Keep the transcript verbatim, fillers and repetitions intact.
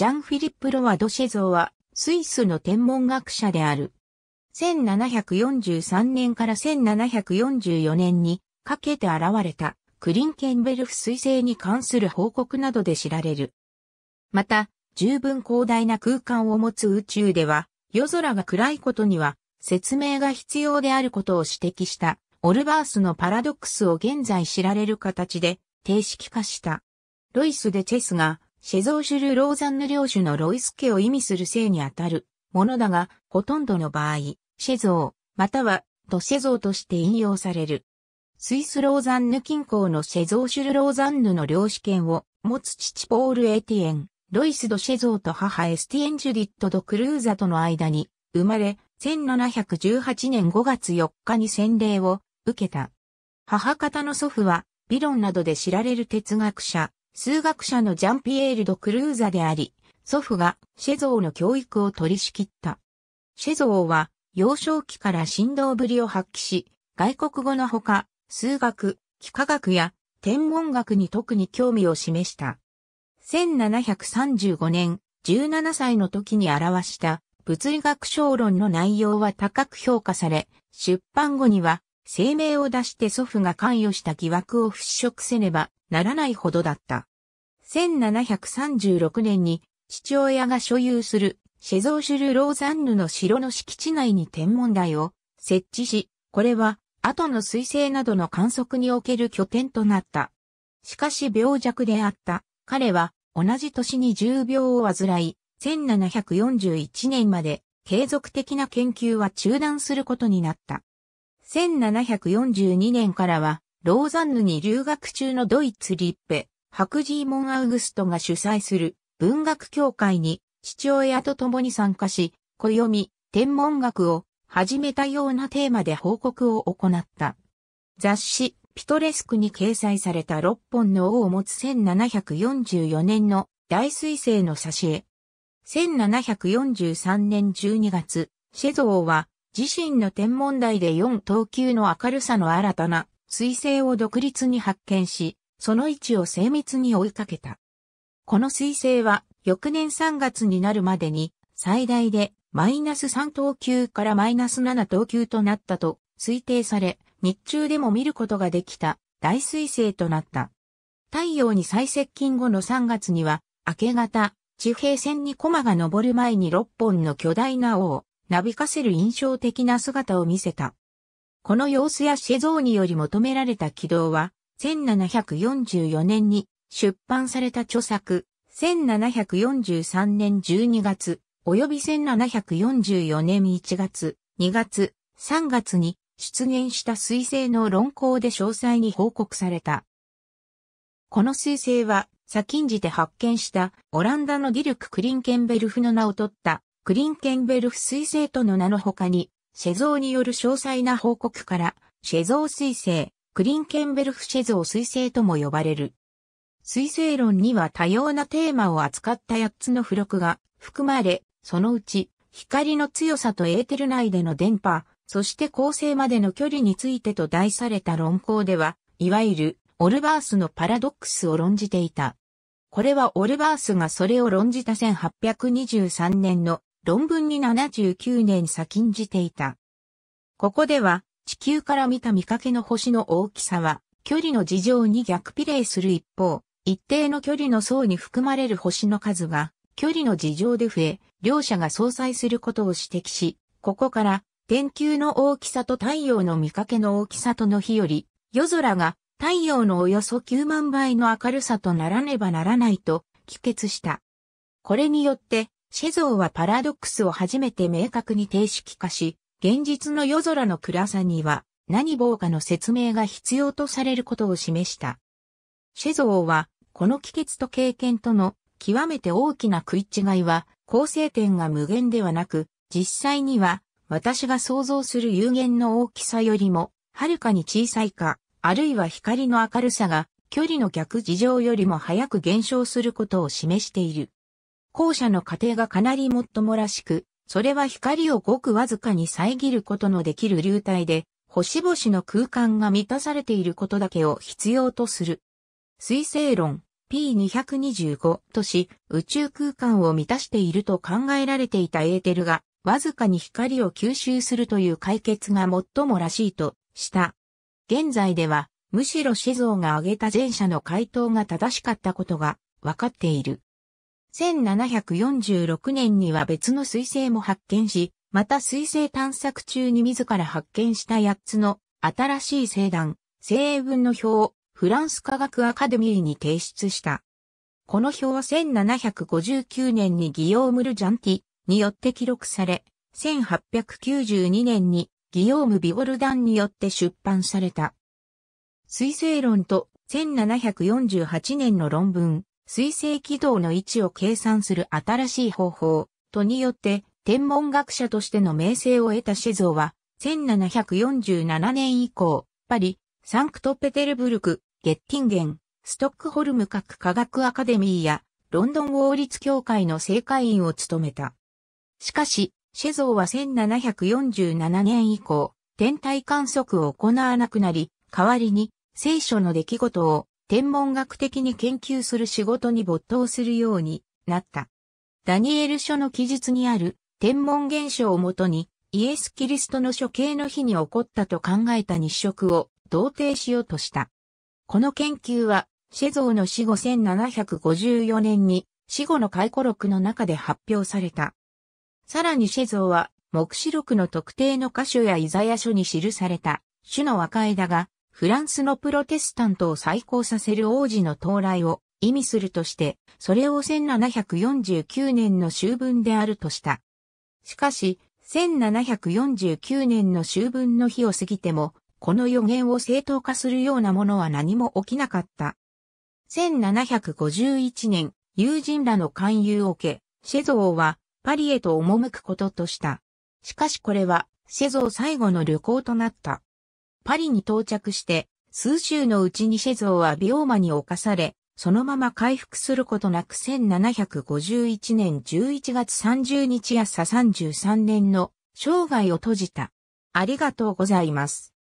ジャン・フィリップ・ロワ・ドシェゾーは、スイスの天文学者である。せんななひゃくよんじゅうさんねんからせんななひゃくよんじゅうよねんにかけて現れたクリンケンベルフ彗星に関する報告などで知られる。また、十分広大な空間を持つ宇宙では、夜空が暗いことには説明が必要であることを指摘したオルバースのパラドックスを現在知られる形で定式化した。ロイス・デ・チェスがシェゾー・シュル・ローザンヌ領主のロイス家を意味する姓にあたるものだが、ほとんどの場合、シェゾー、またはドシェゾーとして引用される。スイス・ローザンヌ近郊のシェゾー・シュル・ローザンヌの領主権を持つ父ポール・エティエン。ロイス・ド・シェゾーと母エスティエン・ジュディット・ド・クルーザとの間に生まれ、せんななひゃくじゅうはちねんごがつよっかに洗礼を受けた。母方の祖父は、ビロンなどで知られる哲学者、数学者のジャンピエール・ド・クルーザであり、祖父がシェゾーの教育を取り仕切った。シェゾーは、幼少期から振動ぶりを発揮し、外国語のほか、数学、幾何学や天文学に特に興味を示した。せんななひゃくさんじゅうごねん、じゅうななさいの時に表した物理学小論の内容は高く評価され、出版後には声明を出して祖父が関与した疑惑を払拭せねばならないほどだった。せんななひゃくさんじゅうろくねんに父親が所有するシェゾーシュル・ローザンヌの城の敷地内に天文台を設置し、これは後の彗星などの観測における拠点となった。しかし病弱であった。彼は同じ年に重病を患い、せんななひゃくよんじゅういちねんまで継続的な研究は中断することになった。せんななひゃくよんじゅうにねんからは、ローザンヌに留学中のドイツリッペ、白ジーモン・アウグストが主催する文学協会に父親と共に参加し、暦、天文学を始めたようなテーマで報告を行った。雑誌、ピトレスクに掲載されたろっぽんの尾を持つせんななひゃくよんじゅうよねんの大彗星の挿絵。せんななひゃくよんじゅうさんねんじゅうにがつ、シェゾーは自身の天文台でよんとうきゅうの明るさの新たな彗星を独立に発見し、その位置を精密に追いかけた。この彗星は翌年さんがつになるまでに最大でマイナスさんとうきゅうからマイナスななとうきゅうとなったと推定され、日中でも見ることができた大彗星となった。太陽に最接近後のさんがつには明け方、地平線にコマが昇る前にろっぽんの巨大な尾をなびかせる印象的な姿を見せた。この様子やシェゾーにより求められた軌道は、せんななひゃくよんじゅうよねんに出版された著作、せんななひゃくよんじゅうさんねんじゅうにがつ、およびせんななひゃくよんじゅうよねんいちがつ、にがつ、さんがつに、出現した彗星の論考で詳細に報告された。この彗星は、先んじて発見したオランダのディルク・クリンケンベルフの名を取った、クリンケンベルフ彗星との名の他に、シェゾーによる詳細な報告から、シェゾー彗星、クリンケンベルフシェゾー彗星とも呼ばれる。彗星論には多様なテーマを扱ったやっつの付録が含まれ、そのうち、光の強さとエーテル内での電波、そして恒星までの距離についてと題された論考では、いわゆるオルバースのパラドックスを論じていた。これはオルバースがそれを論じたせんはっぴゃくにじゅうさんねんの論文にななじゅうきゅうねん先んじていた。ここでは地球から見た見かけの星の大きさは距離の事情に逆比例する一方、一定の距離の層に含まれる星の数が距離の事情で増え、両者が相殺することを指摘し、ここから天球の大きさと太陽の見かけの大きさとの比より、夜空が太陽のおよそきゅうまんばいの明るさとならねばならないと帰結した。これによって、シェゾーはパラドックスを初めて明確に定式化し、現実の夜空の暗さには何ぼうかの説明が必要とされることを示した。シェゾーは、この帰結と経験との極めて大きな食い違いは、構成点が無限ではなく、実際には、私が想像する有限の大きさよりも、はるかに小さいか、あるいは光の明るさが、距離の逆事情よりも早く減少することを示している。後者の過程がかなりもっともらしく、それは光をごくわずかに遮ることのできる流体で、星々の空間が満たされていることだけを必要とする。彗星論、ピーにひゃくにじゅうご とし、宇宙空間を満たしていると考えられていたエーテルが、わずかに光を吸収するという解決が最もらしいとした。現在では、むしろ子像が挙げた前者の回答が正しかったことが分かっている。せんななひゃくよんじゅうろくねんには別の彗星も発見し、また彗星探索中に自ら発見したやっつの新しい星団、星英分の表をフランス科学アカデミーに提出した。この表はせんななひゃくごじゅうきゅうねんにギヨーム・ルジャンティによって記録され、せんはっぴゃくきゅうじゅうにねんにギヨーム・ビゴルダンによって出版された。彗星論とせんななひゃくよんじゅうはちねんの論文、彗星軌道の位置を計算する新しい方法とによって天文学者としての名声を得た子像はせんななひゃくよんじゅうななねん以降、パリ、サンクトペテルブルク、ゲッティンゲン、ストックホルム各科学アカデミーやロンドン王立協会の正会員を務めた。しかし、子像はせんななひゃくよんじゅうななねん以降、天体観測を行わなくなり、代わりに聖書の出来事を天文学的に研究する仕事に没頭するようになった。ダニエル書の記述にある天文現象をもとにイエス・キリストの処刑の日に起こったと考えた日食を同定しようとした。この研究は子像の死後せんななひゃくごじゅうよねんに死後の回顧録の中で発表された。さらに子像は黙示録の特定の箇所やイザヤ書に記された種の和解だが、フランスのプロテスタントを再興させる王子の到来を意味するとして、それをせんななひゃくよんじゅうきゅうねんの秋分であるとした。しかし、せんななひゃくよんじゅうきゅうねんの秋分の日を過ぎても、この予言を正当化するようなものは何も起きなかった。せんななひゃくごじゅういちねん、友人らの勧誘を受け、シェゾーはパリへと赴くこととした。しかしこれは、シェゾー最後の旅行となった。パリに到着して、数週のうちにシェゾーは病魔に侵され、そのまま回復することなくせんななひゃくごじゅういちねんじゅういちがつさんじゅうにち朝さんじゅうさんねんの生涯を閉じた。ありがとうございます。